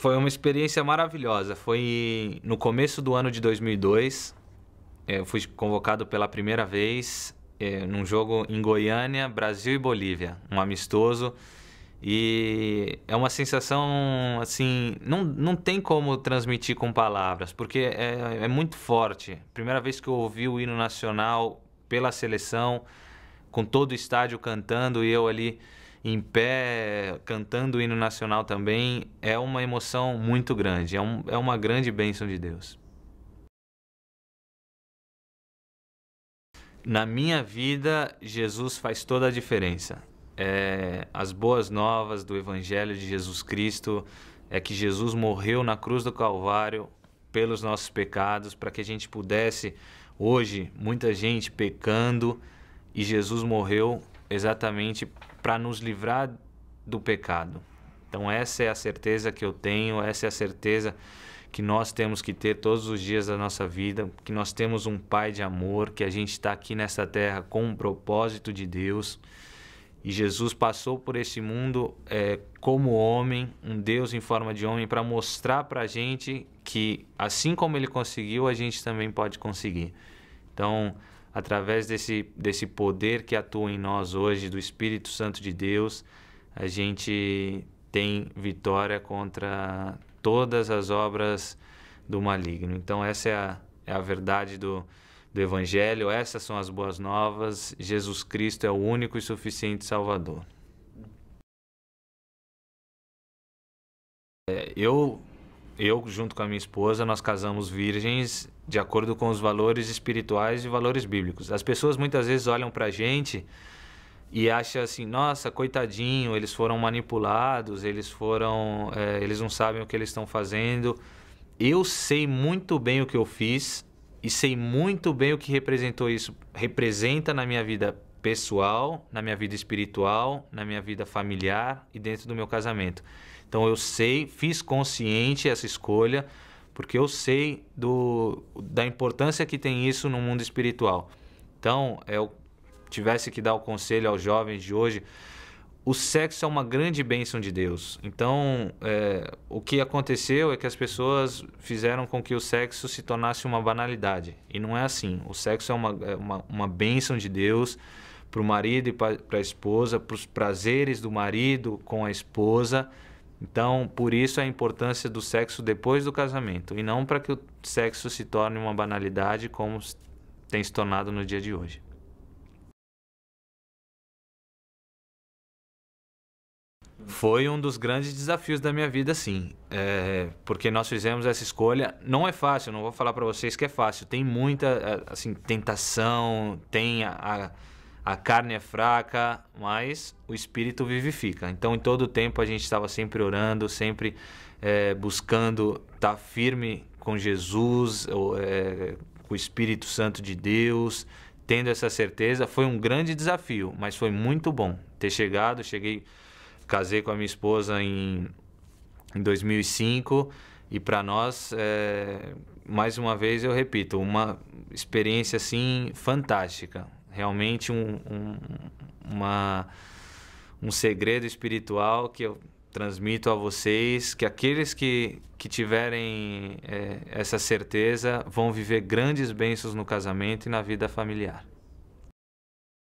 Foi uma experiência maravilhosa. Foi no começo do ano de 2002. Eu fui convocado pela primeira vez num jogo em Goiânia, Brasil e Bolívia, um amistoso. E é uma sensação, assim, não tem como transmitir com palavras, porque é muito forte. Primeira vez que eu ouvi o hino nacional pela seleção, com todo o estádio cantando e eu ali em pé, cantando o hino nacional também, é uma emoção muito grande, é uma grande bênção de Deus. Na minha vida, Jesus faz toda a diferença. As boas novas do Evangelho de Jesus Cristo é que Jesus morreu na cruz do Calvário pelos nossos pecados, para que a gente pudesse, hoje, muita gente pecando, e Jesus morreu exatamente para nos livrar do pecado. Então essa é a certeza que eu tenho, essa é a certeza que nós temos que ter todos os dias da nossa vida, que nós temos um Pai de amor, que a gente está aqui nessa terra com um propósito de Deus. E Jesus passou por esse mundo como homem, um Deus em forma de homem, para mostrar para a gente que, assim como Ele conseguiu, a gente também pode conseguir. Então, através desse poder que atua em nós hoje, do Espírito Santo de Deus, a gente tem vitória contra todas as obras do maligno. Então, essa é a verdade do Evangelho, essas são as boas novas. Jesus Cristo é o único e suficiente Salvador. Eu, junto com a minha esposa, nós casamos virgens de acordo com os valores espirituais e valores bíblicos. As pessoas muitas vezes olham pra gente e acham assim, nossa, coitadinho, eles foram manipulados, eles não sabem o que eles estão fazendo. Eu sei muito bem o que eu fiz, e sei muito bem o que representa na minha vida pessoal, na minha vida espiritual, na minha vida familiar e dentro do meu casamento. Então eu sei, fiz consciente essa escolha, porque eu sei da importância que tem isso no mundo espiritual. Então eu tivesse que dar o conselho aos jovens de hoje, o sexo é uma grande bênção de Deus. Então, o que aconteceu é que as pessoas fizeram com que o sexo se tornasse uma banalidade. E não é assim. O sexo é uma bênção de Deus para o marido e para a esposa, para os prazeres do marido com a esposa. Então, por isso a importância do sexo depois do casamento. E não para que o sexo se torne uma banalidade como tem se tornado no dia de hoje. Foi um dos grandes desafios da minha vida, sim, porque nós fizemos essa escolha. Não é fácil, não vou falar para vocês que é fácil. Tem muita assim, tentação, tem a carne é fraca, mas o espírito vivifica. Então, em todo o tempo, a gente estava sempre orando, sempre buscando estar firme com Jesus, com o Espírito Santo de Deus, tendo essa certeza. Foi um grande desafio, mas foi muito bom ter chegado. Casei com a minha esposa em 2005 e para nós, mais uma vez eu repito, uma experiência assim fantástica. Realmente um segredo espiritual que eu transmito a vocês, que aqueles que tiverem essa certeza vão viver grandes bênçãos no casamento e na vida familiar.